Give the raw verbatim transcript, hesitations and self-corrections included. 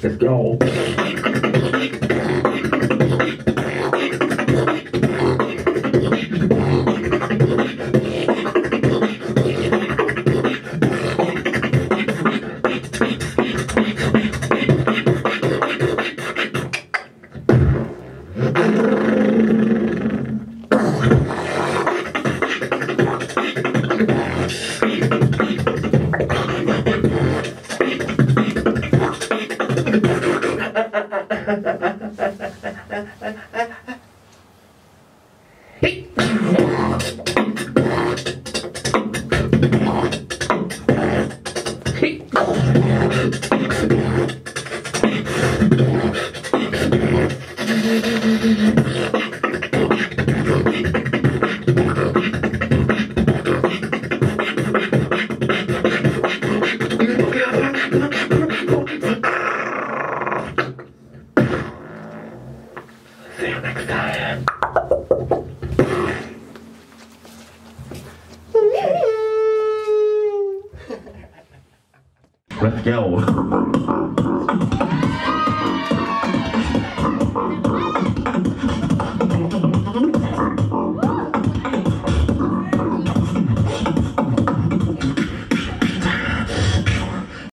Let's go. Let's go.